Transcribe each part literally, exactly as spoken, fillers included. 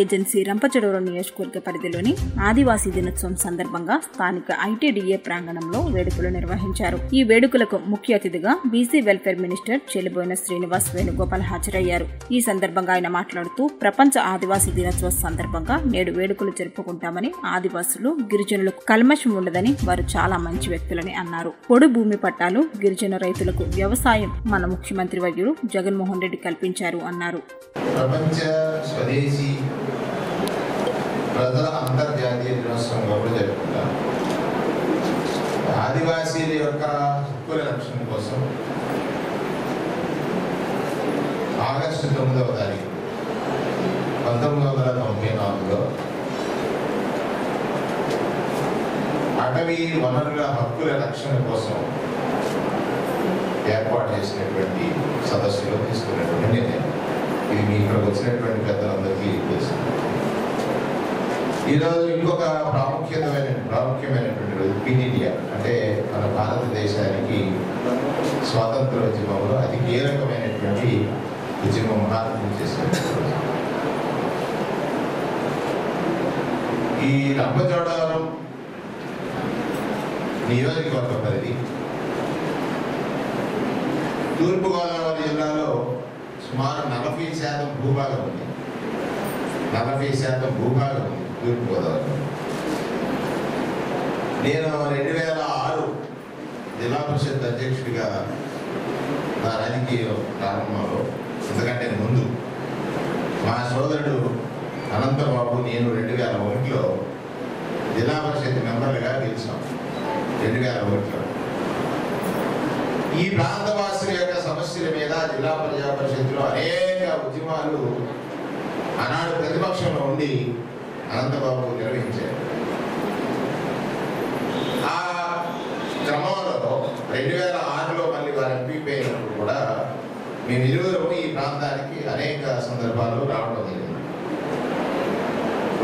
Agency Rampachodavaram నియోజకవర్గ పరిధిలోని ఆదివాసీ దినోత్సవం సందర్భంగా స్థానిక ఐటీడీఏ ప్రాంగణంలో వేడుకలు నిర్వహించారు. ఈ వేడుకలకు ముఖ్య అతిథిగా BC welfare minister Chelluboina Srinivas Venugopal హాజరయ్యారు. ఈ సందర్భంగా ఆయన మాట్లాడుతూ, ప్రపంచ ఆదివాసీ దినోత్సవ సందర్భంగా నేడు వేడుకలు జరుపుకుంటామని, ఆదివాసులు గిరిజనులకు కల్మషం ఉండదని, వారు చాలా మంచి వ్యక్తులని అన్నారు. పొడు భూమి పట్టాలు గిరిజన రైతులకు వ్యవసాయం మన ముఖ్యమంత్రి వర్యులు జగన్మోహన్ రెడ్డి కల్పించారు అన్నారు. ప్రపంచ స్వదేశీ ప్రజల అంతర్జాతీయ దినోత్సవంగా కూడా జరుపుకుంటారు. ఆదివాసీల యొక్క హక్కుల రక్షణ కోసం ఆగస్టు తొమ్మిదవ తారీఖు పంతొమ్మిది వందల తొంభై నాలుగులో అటవీ వనరుల హక్కుల రక్షణ కోసం ఏర్పాటు చేసినటువంటి సదస్సులో తీసుకున్నటువంటి నిర్ణయం. ఇది మీ ఇక్కడికి వచ్చినటువంటి పెద్దలందరికీ తెలుసు. ఈరోజు ఇంకొక ప్రాముఖ్యమైన ప్రాముఖ్యమైనటువంటి రోజు క్వీన్ ఇండియా, అంటే మన భారతదేశానికి స్వాతంత్రోద్యమంలో అది కీలకమైనటువంటి ఉద్యమం మహాత్మ చేసినటువంటి రోజు. ఈ రంపచోడవరం నియోజకవర్గ పరిధి తూర్పుగోదావరి జిల్లాలో సుమారు నలభై శాతం భూభాగం ఉంది నలభై శాతం భూభాగం ఉంది తూర్పుగోదావరిలో. నేను రెండు వేల ఆరు జిల్లా పరిషత్ అధ్యక్షుడిగా నా రాజకీయ ప్రారంభంలో, ఎందుకంటే ముందు మా సోదరుడు అనంతబాబు నేను రెండు వేల ఒకటిలో జిల్లా పరిషత్ మెంబర్లుగా గెలిచాం. రెండు వేల ఒకటిలో ఈ ప్రాంతవాసుల యొక్క సమస్యల మీద జిల్లా ప్రజా పరిషత్తులో అనేక ఉద్యమాలు ఆనాడు ప్రతిపక్షంలో ఉండి అనంతబాబు నిర్వహించారు. ఆ క్రమంలో రెండు వేల ఆరులో మళ్ళీ వారు ఎంపీ అయినప్పుడు కూడా మేము ఇరువురు ఈ ప్రాంతానికి అనేక సందర్భాలు రావడం జరిగింది.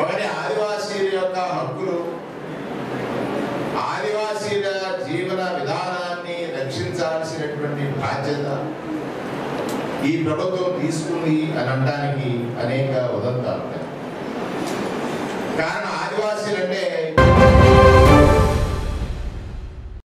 ఒకటి, ఆదివాసీల యొక్క హక్కులు, ఆదివాసీల జీవన విధానాన్ని రక్షించాల్సినటువంటి బాధ్యత ఈ ప్రభుత్వం తీసుకుంది అని అనడానికి అనేక ఉదంతాలు. కారణం, ఆదివాసీలంటే